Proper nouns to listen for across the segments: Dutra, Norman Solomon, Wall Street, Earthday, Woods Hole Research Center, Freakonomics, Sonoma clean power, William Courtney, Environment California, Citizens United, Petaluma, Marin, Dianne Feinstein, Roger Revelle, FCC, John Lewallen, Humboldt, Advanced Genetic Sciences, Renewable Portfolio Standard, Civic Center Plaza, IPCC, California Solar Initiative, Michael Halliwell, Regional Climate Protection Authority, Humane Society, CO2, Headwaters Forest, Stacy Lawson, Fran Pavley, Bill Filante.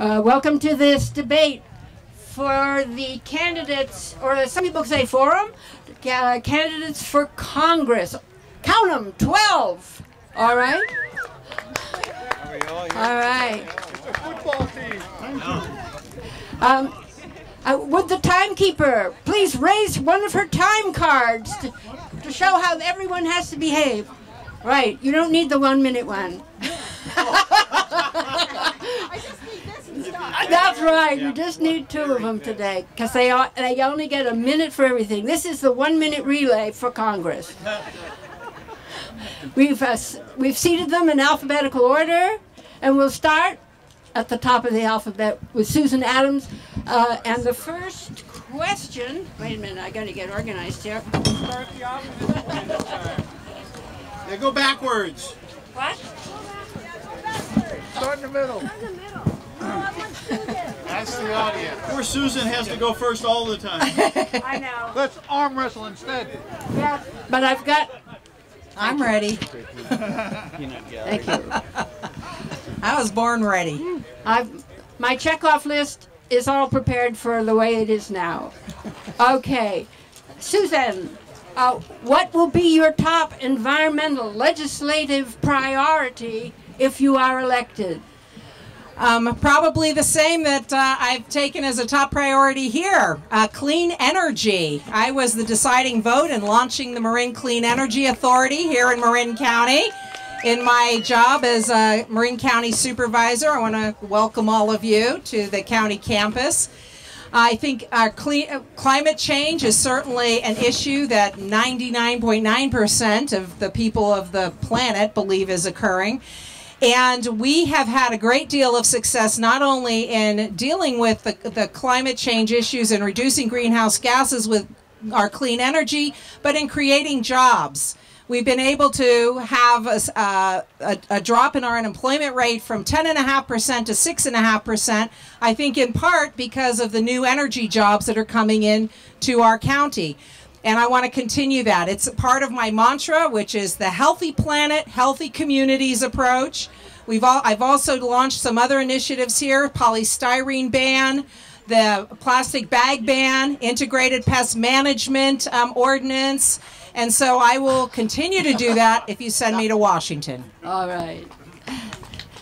Welcome to this debate for the candidates, or some people say forum, candidates for Congress. Count them, 12. All right? All right. It's a football team. Would the timekeeper please raise one of her time cards to show how everyone has to behave? Right, you don't need the 1 minute one. I just need this and stuff. That's right, you just need two of them today, because they only get a minute for everything. This is the 1 minute relay for Congress. We've seated them in alphabetical order, and we'll start at the top of the alphabet with Susan Adams. And the first question, wait a minute, I gotta get organized here. Start the opposite point this time. They go backwards. What? Start in the middle. Start in the middle. That's the audience. Poor Susan has to go first all the time. I know. Let's arm wrestle instead. Yeah. But I've got... I'm ready. Thank you. I was born ready. My checkoff list is all prepared for the way it is now. Okay. Susan, what will be your top environmental legislative priority if you are elected? Probably the same that I've taken as a top priority here, clean energy. I was the deciding vote in launching the Marin Clean Energy Authority here in Marin County. In my job as a Marin County Supervisor, I want to welcome all of you to the county campus. I think our climate change is certainly an issue that 99.9% of the people of the planet believe is occurring. And we have had a great deal of success not only in dealing with the climate change issues and reducing greenhouse gases with our clean energy, but in creating jobs. We've been able to have a drop in our unemployment rate from 10.5% to 6.5%, I think in part because of the new energy jobs that are coming in to our county. And I want to continue that. It's part of my mantra, which is the healthy planet, healthy communities approach. I've also launched some other initiatives here, polystyrene ban, the plastic bag ban, integrated pest management ordinance. And so I will continue to do that if you send me to Washington. All right.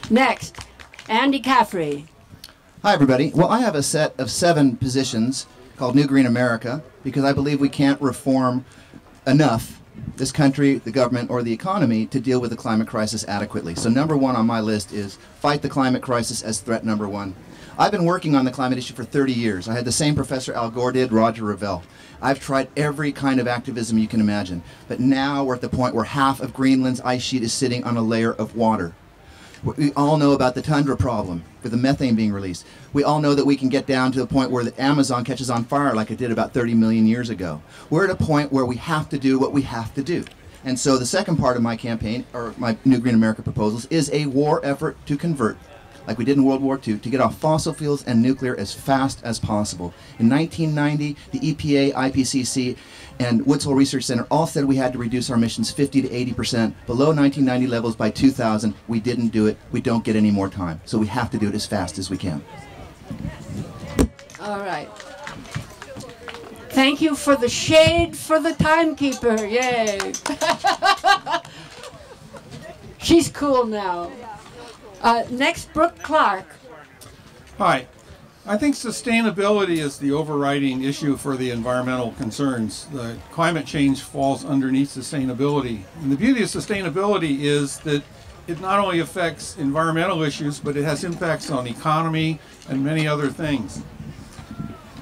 Next, Andy Caffrey. Hi, everybody. Well, I have a set of 7 positions called New Green America, because I believe we can't reform enough this country, the government, or the economy to deal with the climate crisis adequately. So number 1 on my list is fight the climate crisis as threat number 1. I've been working on the climate issue for 30 years. I had the same professor Al Gore did, Roger Revelle. I've tried every kind of activism you can imagine, but now we're at the point where half of Greenland's ice sheet is sitting on a layer of water. We all know about the tundra problem with the methane being released. We all know that we can get down to the point where the Amazon catches on fire like it did about 30 million years ago. We're at a point where we have to do what we have to do. And so the second part of my campaign, or my New Green America proposals, is a war effort to convert, like we did in World War II, to get off fossil fuels and nuclear as fast as possible. In 1990, the EPA, IPCC, and Woods Hole Research Center all said we had to reduce our emissions 50% to 80% below 1990 levels by 2000. We didn't do it. We don't get any more time. So we have to do it as fast as we can. All right. Thank you for the shade for the timekeeper. Yay. She's cool now. Next, Brooke Clark. Hi. I think sustainability is the overriding issue for the environmental concerns. The climate change falls underneath sustainability. And the beauty of sustainability is that it not only affects environmental issues, but it has impacts on economy and many other things.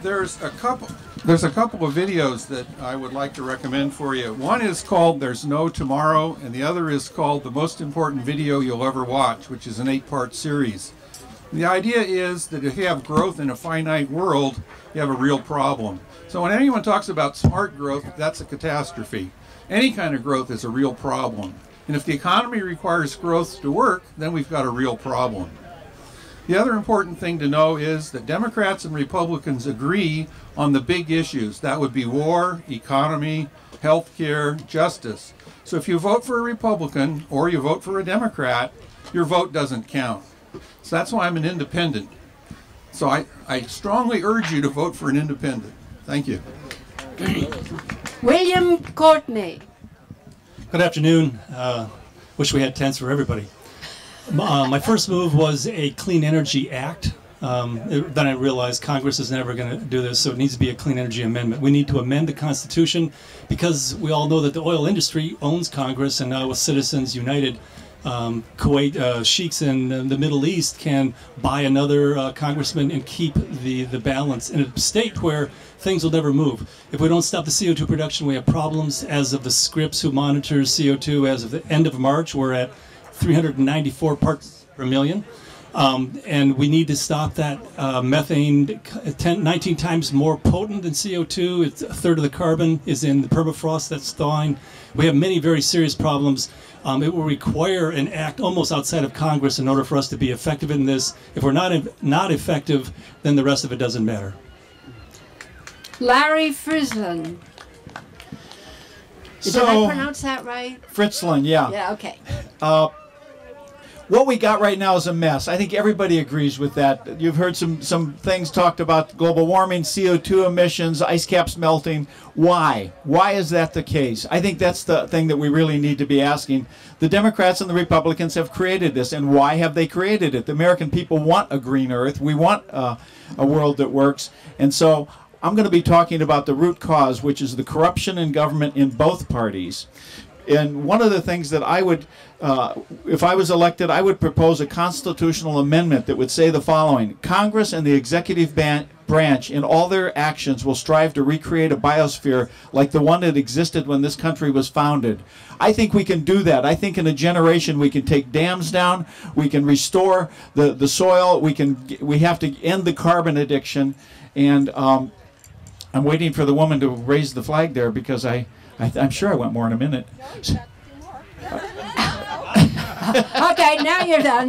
There's a couple of videos that I would like to recommend for you. One is called There's No Tomorrow, and the other is called The Most Important Video You'll Ever Watch, which is an 8-part series. The idea is that if you have growth in a finite world, you have a real problem. So when anyone talks about smart growth, that's a catastrophe. Any kind of growth is a real problem. And if the economy requires growth to work, then we've got a real problem. The other important thing to know is that Democrats and Republicans agree on the big issues. That would be war, economy, health care, justice. So if you vote for a Republican or you vote for a Democrat, your vote doesn't count. So that's why I'm an independent. So I strongly urge you to vote for an independent. Thank you. William Courtney. Good afternoon. Wish we had tents for everybody. My first move was a Clean Energy Act. Then I realized Congress is never going to do this, so it needs to be a Clean Energy Amendment. We need to amend the Constitution because we all know that the oil industry owns Congress, and now with Citizens United, Kuwait sheiks in the Middle East can buy another congressman and keep the balance in a state where things will never move. If we don't stop the CO2 production, we have problems. As of the Scripps, who monitors CO2, as of the end of March, we're at 394 parts per million. And we need to stop that. Methane, 19 times more potent than CO2. It's a third of the carbon is in the permafrost that's thawing. We have many very serious problems. It will require an act almost outside of Congress in order for us to be effective in this. If we're not effective, then the rest of it doesn't matter. Larry Fritzlund. Did I pronounce that right? Fritzlund, yeah. Yeah, okay. What we got right now is a mess. I think everybody agrees with that. You've heard some things talked about: global warming, CO2 emissions, ice caps melting. Why? Why is that the case? I think that's the thing that we really need to be asking. The Democrats and the Republicans have created this, and why have they created it? The American people want a green earth. We want a world that works. And so I'm going to be talking about the root cause, which is the corruption in government in both parties. And one of the things that I would, if I was elected, I would propose a constitutional amendment that would say the following: Congress and the executive branch in all their actions will strive to recreate a biosphere like the one that existed when this country was founded. I think we can do that. I think in a generation we can take dams down, we can restore the soil, we have to end the carbon addiction. And I'm waiting for the woman to raise the flag there, because I'm sure I want more in a minute. Okay, now you're done.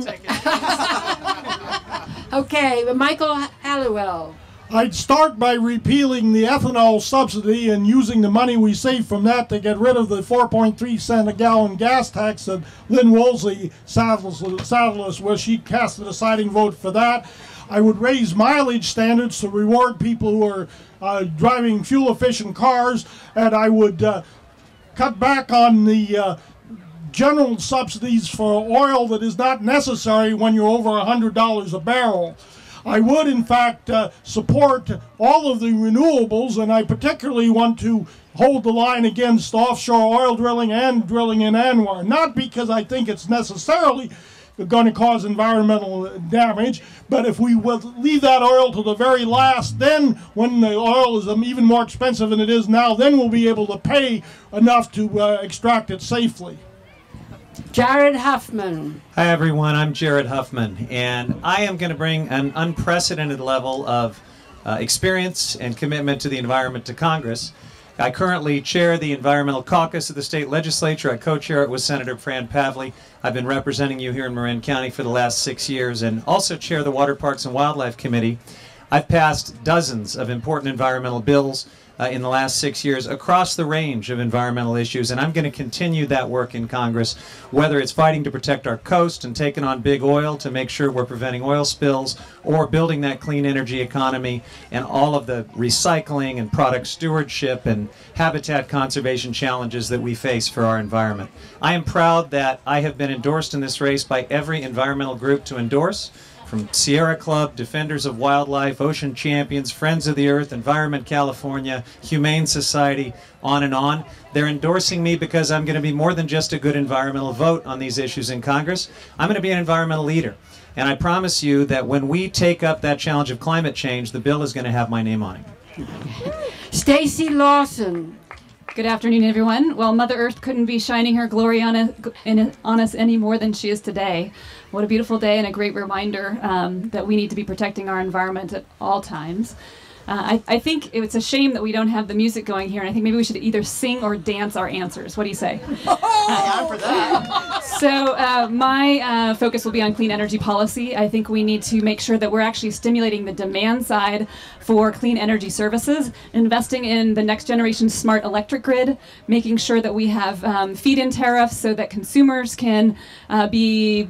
Okay, Michael Halliwell. I'd start by repealing the ethanol subsidy and using the money we save from that to get rid of the 4.3 cent a gallon gas tax that Lynn Woolsey saddled us with. She cast a deciding vote for that. I would raise mileage standards to reward people who are driving fuel-efficient cars, and I would cut back on the general subsidies for oil that is not necessary when you're over $100 a barrel. I would, in fact, support all of the renewables, and I particularly want to hold the line against offshore oil drilling and drilling in ANWR, not because I think it's necessarily going to cause environmental damage, but if we would leave that oil to the very last, then when the oil is even more expensive than it is now, then we'll be able to pay enough to extract it safely. Jared Huffman. Hi everyone, I'm Jared Huffman, and I am going to bring an unprecedented level of experience and commitment to the environment to Congress. I currently chair the Environmental Caucus of the state legislature. I co-chair it with Senator Fran Pavley. I've been representing you here in Marin County for the last 6 years, and also chair the Water, Parks, and Wildlife Committee. I've passed dozens of important environmental bills in the last 6 years across the range of environmental issues, and I'm going to continue that work in Congress, whether it's fighting to protect our coast and taking on big oil to make sure we're preventing oil spills, or building that clean energy economy and all of the recycling and product stewardship and habitat conservation challenges that we face for our environment. I am proud that I have been endorsed in this race by every environmental group to endorse, from Sierra Club, Defenders of Wildlife, Ocean Champions, Friends of the Earth, Environment California, Humane Society, on and on. They're endorsing me because I'm going to be more than just a good environmental vote on these issues in Congress. I'm going to be an environmental leader. And I promise you that when we take up that challenge of climate change, the bill is going to have my name on it. Stacy Lawson. Good afternoon, everyone. Well, Mother Earth couldn't be shining her glory on us any more than she is today. What a beautiful day, and a great reminder that we need to be protecting our environment at all times. I think it's a shame that we don't have the music going here, and I think maybe we should either sing or dance our answers. What do you say? Time for that. So my focus will be on clean energy policy. I think we need to make sure that we're actually stimulating the demand side for clean energy services, investing in the next generation smart electric grid, making sure that we have feed-in tariffs so that consumers can be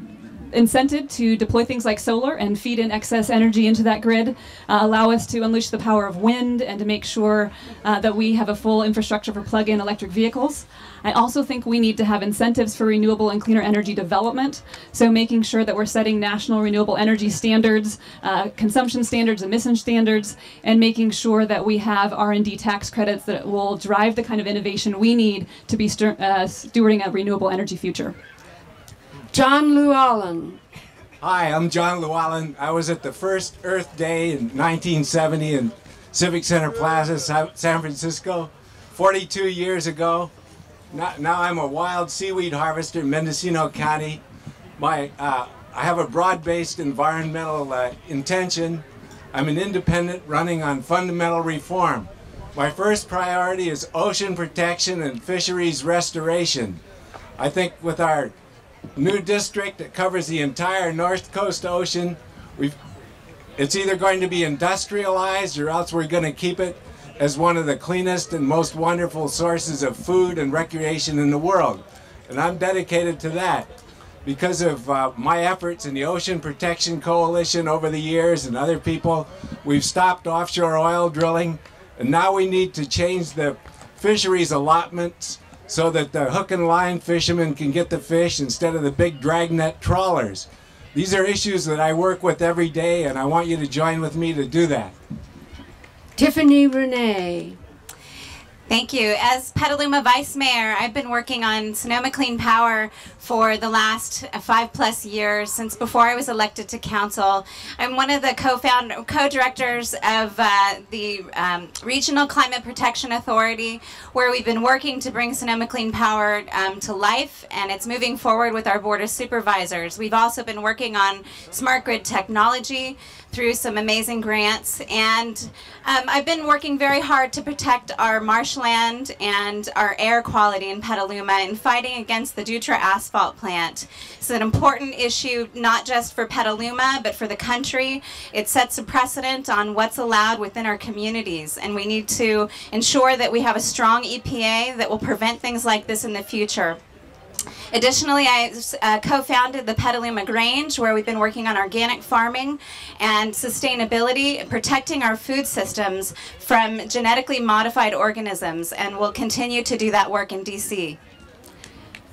incented to deploy things like solar and feed in excess energy into that grid, allow us to unleash the power of wind and to make sure that we have a full infrastructure for plug-in electric vehicles. I also think we need to have incentives for renewable and cleaner energy development, so making sure that we're setting national renewable energy standards, consumption standards, emission standards, and making sure that we have R&D tax credits that will drive the kind of innovation we need to be stewarding a renewable energy future. John Lewallen. Hi, I'm John Lewallen. I was at the first Earth Day in 1970 in Civic Center Plaza, San Francisco, 42 years ago. Now I'm a wild seaweed harvester in Mendocino County. I have a broad-based environmental intention. I'm an independent running on fundamental reform. My first priority is ocean protection and fisheries restoration. I think with our new district that covers the entire North Coast Ocean, it's either going to be industrialized or else we're going to keep it as one of the cleanest and most wonderful sources of food and recreation in the world. And I'm dedicated to that. Because of my efforts in the Ocean Protection Coalition over the years and other people, we've stopped offshore oil drilling, and now we need to change the fisheries allotments so that the hook and line fishermen can get the fish instead of the big dragnet trawlers. These are issues that I work with every day, and I want you to join with me to do that. Tiffany Renee. Thank you. As Petaluma Vice Mayor, I've been working on Sonoma Clean Power for the last 5+ years, since before I was elected to council. I'm one of the co-directors of the Regional Climate Protection Authority, where we've been working to bring Sonoma Clean Power to life, and it's moving forward with our Board of Supervisors. We've also been working on smart grid technology through some amazing grants, and I've been working very hard to protect our marshland and our air quality in Petaluma and fighting against the Dutra asphalt plant. It's an important issue not just for Petaluma but for the country. It sets a precedent on what's allowed within our communities, and we need to ensure that we have a strong EPA that will prevent things like this in the future. Additionally, I co-founded the Petaluma Grange, where we've been working on organic farming and sustainability, protecting our food systems from genetically modified organisms, and we'll continue to do that work in D.C.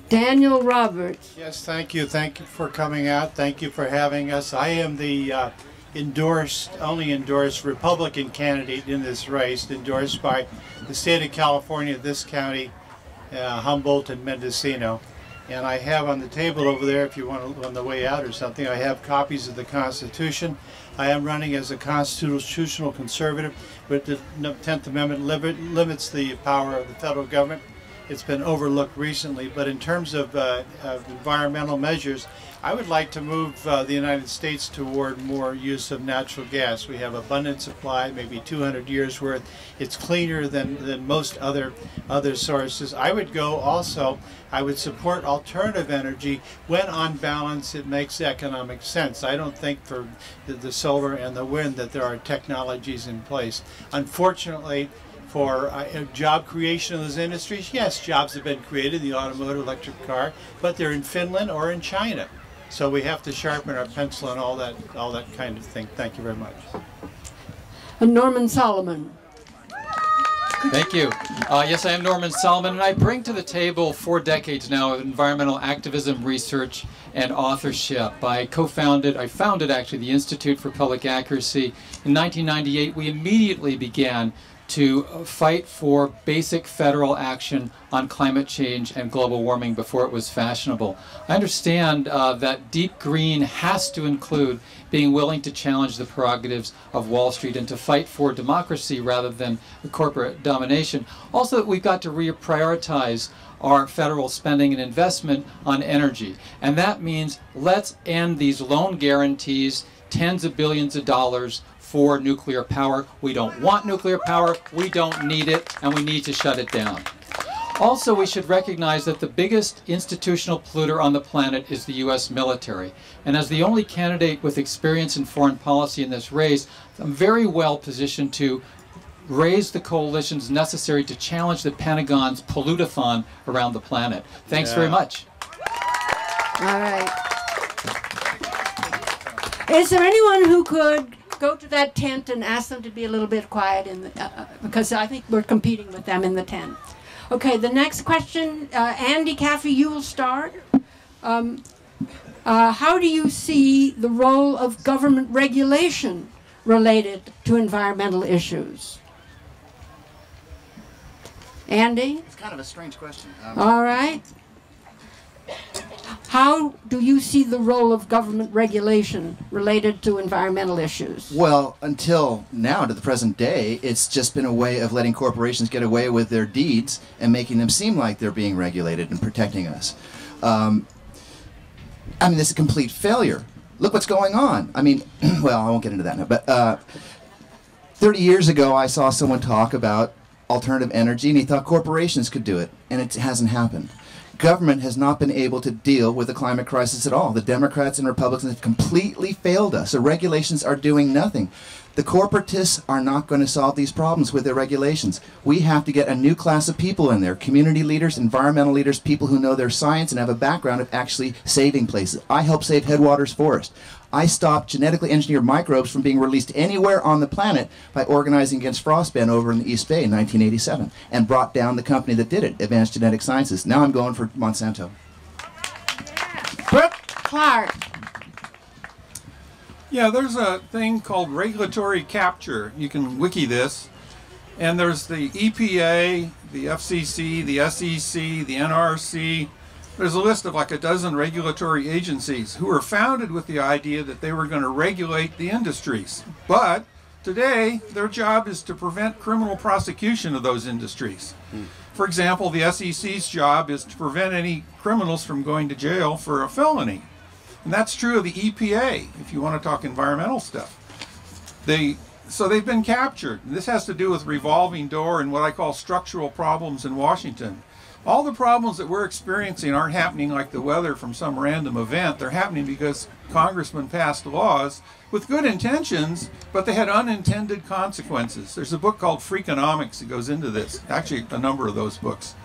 Daniel Roberts. Yes, thank you. Thank you for coming out. Thank you for having us. I am the only endorsed Republican candidate in this race, endorsed by the state of California, this county, Humboldt and Mendocino. And I have on the table over there, if you want to look on the way out or something, I have copies of the Constitution. I am running as a constitutional conservative, but the 10th Amendment limits the power of the federal government. It's been overlooked recently, but in terms of environmental measures, I would like to move the United States toward more use of natural gas. We have abundant supply, maybe 200 years worth. It's cleaner than most other sources. I would go also, I would support alternative energy when on balance it makes economic sense. I don't think for the solar and the wind that there are technologies in place. Unfortunately, for job creation in those industries, yes, jobs have been created, the automotive, electric car, but they're in Finland or in China. So we have to sharpen our pencil and all that kind of thing. Thank you very much. And Norman Solomon. Thank you. Yes, I am Norman Solomon, and I bring to the table 4 decades now of environmental activism, research, and authorship. I founded actually the Institute for Public Accuracy. In 1998, we immediately began to fight for basic federal action on climate change and global warming before it was fashionable. I understand that deep green has to include being willing to challenge the prerogatives of Wall Street and to fight for democracy rather than corporate domination. Also, that we've got to reprioritize our federal spending and investment on energy. And that means let's end these loan guarantees, tens of billions of dollars for nuclear power. We don't want nuclear power, we don't need it, and we need to shut it down. Also, we should recognize that the biggest institutional polluter on the planet is the U.S. military. And as the only candidate with experience in foreign policy in this race, I'm very well positioned to raise the coalitions necessary to challenge the Pentagon's pollutathon around the planet. Thanks very much. All right. Is there anyone who could go to that tent and ask them to be a little bit quiet in the, because I think we're competing with them in the tent. Okay, the next question, Andy Caffrey, you will start. How do you see the role of government regulation related to environmental issues? Andy? It's kind of a strange question. All right. How do you see the role of government regulation related to environmental issues? Well, until now, to the present day, it's just been a way of letting corporations get away with their deeds and making them seem like they're being regulated and protecting us. I mean, this is a complete failure. Look what's going on. I mean, well, I won't get into that now, but 30 years ago, I saw someone talk about alternative energy, and he thought corporations could do it, and it hasn't happened. Government has not been able to deal with the climate crisis at all. The Democrats and Republicans have completely failed us. The regulations are doing nothing. The corporatists are not going to solve these problems with their regulations. We have to get a new class of people in there, community leaders, environmental leaders, people who know their science and have a background of actually saving places. I helped save Headwaters Forest. I stopped genetically engineered microbes from being released anywhere on the planet by organizing against frost ban over in the East Bay in 1987 and brought down the company that did it, Advanced Genetic Sciences. Now I'm going for Monsanto. Yeah. Brooke Clark. Yeah, there's a thing called regulatory capture. You can wiki this. And there's the EPA, the FCC, the SEC, the NRC. There's a list of like a dozen regulatory agencies who were founded with the idea that they were going to regulate the industries. But today, their job is to prevent criminal prosecution of those industries. For example, the SEC's job is to prevent any criminals from going to jail for a felony. And that's true of the EPA, if you want to talk environmental stuff. So they've been captured. This has to do with revolving door and what I call structural problems in Washington. All the problems that we're experiencing aren't happening like the weather from some random event. They're happening because congressmen passed laws with good intentions, but they had unintended consequences. There's a book called Freakonomics that goes into this, actually a number of those books.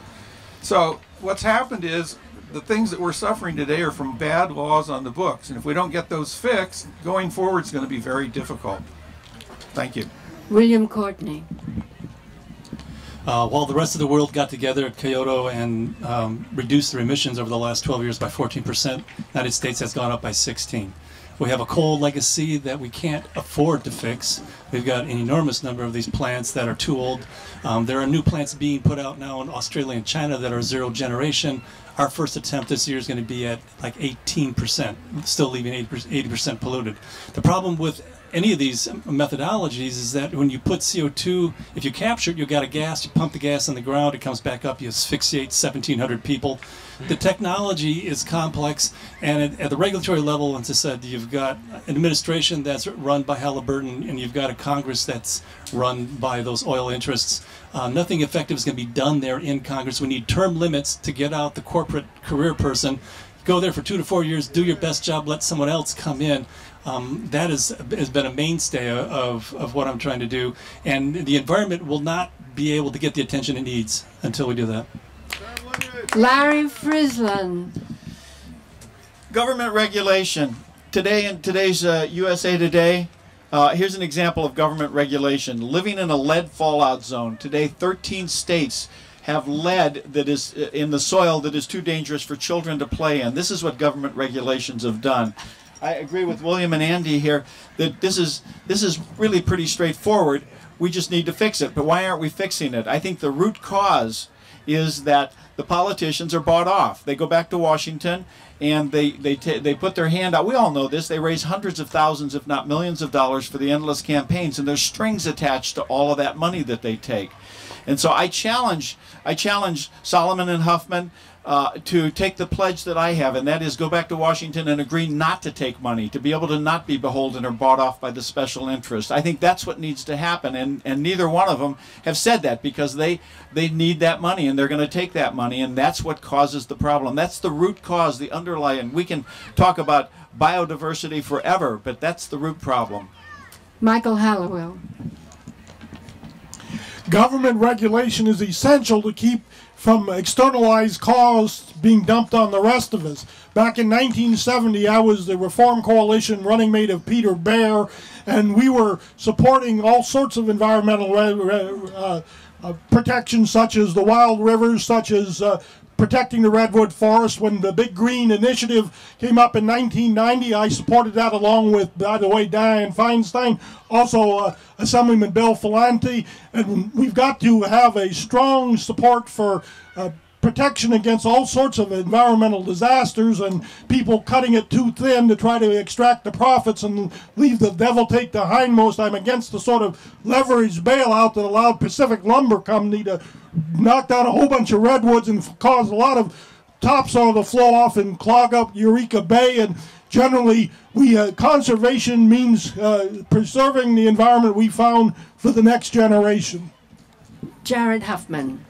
So what's happened is, the things that we're suffering today are from bad laws on the books. And if we don't get those fixed, going forward is going to be very difficult. Thank you. William Courtney. While the rest of the world got together at Kyoto and reduced their emissions over the last 12 years by 14%, the United States has gone up by 16%. We have a coal legacy that we can't afford to fix. We've got an enormous number of these plants that are too old. There are new plants being put out now in Australia and China that are zero generation. Our first attempt this year is going to be at like 18%, still leaving 80% polluted. The problem with any of these methodologies is that when you put CO2, if you capture it, you've got a gas, you pump the gas in the ground, it comes back up, you asphyxiate 1,700 people. The technology is complex, and at the regulatory level, as I said, you've got an administration that's run by Halliburton, and you've got a Congress that's run by those oil interests. Nothing effective is going to be done there in Congress. We need term limits to get out the corporate career person. Go there for 2 to 4 years, do your best job, let someone else come in. That has been a mainstay of what I'm trying to do. And the environment will not be able to get the attention it needs until we do that. Larry Fritzlund. Government regulation. Today in today's USA Today, here's an example of government regulation. Living in a lead fallout zone. Today, 13 states have lead that is in the soil that is too dangerous for children to play in. This is what government regulations have done. I agree with William and Andy here that this is really pretty straightforward. We just need to fix it. But why aren't we fixing it? I think the root cause is that the politicians are bought off. They go back to Washington and they put their hand out. We all know this. They raise hundreds of thousands, if not millions of dollars for the endless campaigns, and there's strings attached to all of that money that they take. And so I challenge Solomon and Huffman to take the pledge that I have, and that is go back to Washington and agree not to take money, to be able to not be beholden or bought off by the special interest. I think that's what needs to happen, and neither one of them have said that because they need that money, and they're going to take that money, and that's what causes the problem. That's the root cause, the underlying. We can talk about biodiversity forever, but that's the root problem. Michael Halliwell. Government regulation is essential to keep from externalized costs being dumped on the rest of us. Back in 1970, I was the Reform Coalition running mate of Peter Baer, and we were supporting all sorts of environmental protections, such as the wild rivers, such as protecting the redwood forest. When the Big Green Initiative came up in 1990, I supported that along with, by the way, Dianne Feinstein, also Assemblyman Bill Filante, and we've got to have a strong support for protection against all sorts of environmental disasters and people cutting it too thin to try to extract the profits and leave the devil take the hindmost. I'm against the sort of leveraged bailout that allowed Pacific Lumber Company to knock down a whole bunch of redwoods and cause a lot of topsoil to flow off and clog up Eureka Bay. And generally, conservation means preserving the environment we found for the next generation. Jared Huffman.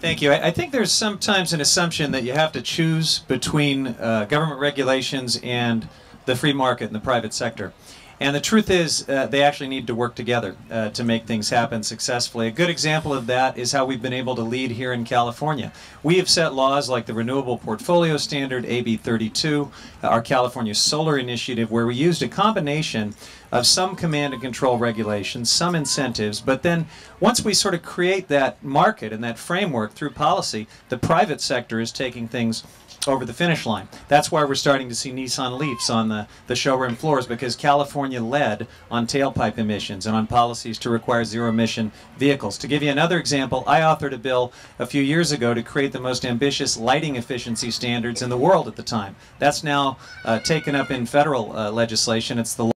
Thank you. I think there's sometimes an assumption that you have to choose between government regulations and the free market and the private sector. And the truth is they actually need to work together to make things happen successfully. A good example of that is how we've been able to lead here in California. We have set laws like the Renewable Portfolio Standard, AB 32, our California Solar Initiative, where we used a combination of some command and control regulations, some incentives, but then once we sort of create that market and that framework through policy, the private sector is taking things over the finish line. That's why we're starting to see Nissan Leafs on the showroom floors, because California led on tailpipe emissions and on policies to require zero-emission vehicles. To give you another example, I authored a bill a few years ago to create the most ambitious lighting efficiency standards in the world at the time. That's now taken up in federal legislation. It's the